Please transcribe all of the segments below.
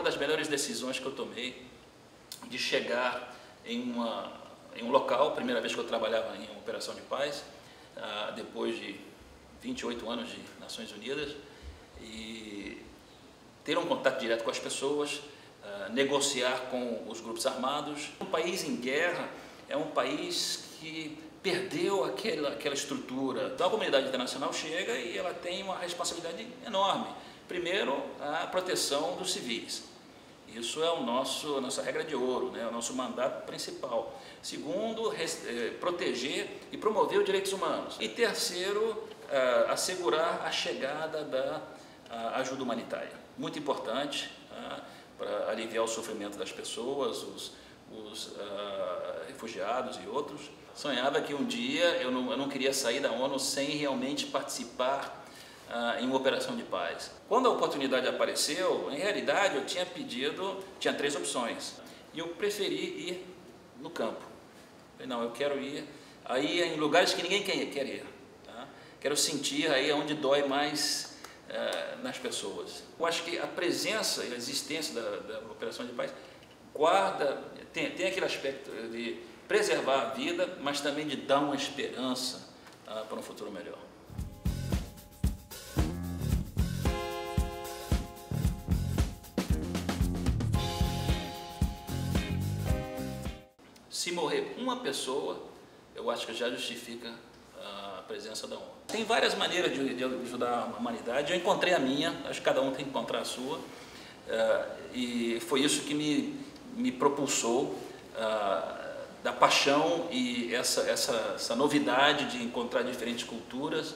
uma das melhores decisões que eu tomei, de chegar em um local, primeira vez que eu trabalhava em uma operação de paz, depois de 28 anos de Nações Unidas, e ter um contato direto com as pessoas, negociar com os grupos armados. Um país em guerra é um país que perdeu aquela estrutura. Então a comunidade internacional chega e ela tem uma responsabilidade enorme. Primeiro, a proteção dos civis. Isso é a nossa regra de ouro, né? O nosso mandato principal. Segundo, proteger e promover os direitos humanos. E terceiro, assegurar a chegada da ajuda humanitária. Muito importante para aliviar o sofrimento das pessoas, os refugiados e outros. Sonhava que um dia eu não queria sair da ONU sem realmente participar em uma operação de paz. Quando a oportunidade apareceu, em realidade eu tinha três opções, e eu preferi ir no campo. Não, eu quero ir aí em lugares que ninguém quer ir. Tá? Quero sentir aí onde dói mais nas pessoas. Eu acho que a presença e a existência da operação de paz guarda, tem aquele aspecto de preservar a vida, mas também de dar uma esperança para um futuro melhor. Se morrer uma pessoa, eu acho que já justifica a presença da ONU. Tem várias maneiras de ajudar a humanidade. Eu encontrei a minha, acho que cada um tem que encontrar a sua. E foi isso que me propulsou, da paixão e essa novidade de encontrar diferentes culturas.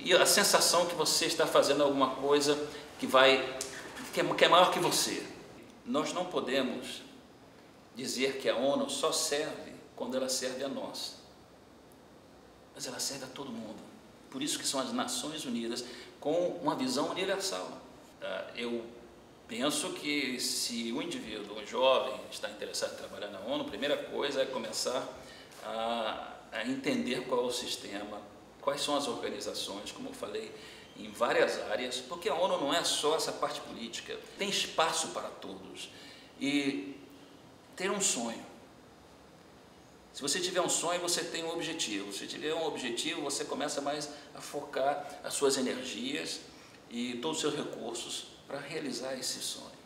E a sensação que você está fazendo alguma coisa que é maior que você. Nós não podemos dizer que a ONU só serve quando ela serve a nós, mas ela serve a todo mundo. Por isso que são as Nações Unidas, com uma visão universal. Eu penso que se um indivíduo, um jovem, está interessado em trabalhar na ONU, a primeira coisa é começar a entender qual é o sistema, quais são as organizações, como eu falei, em várias áreas, porque a ONU não é só essa parte política, tem espaço para todos. E ter um sonho. Se você tiver um sonho, você tem um objetivo. Se tiver um objetivo, você começa mais a focar as suas energias e todos os seus recursos para realizar esse sonho.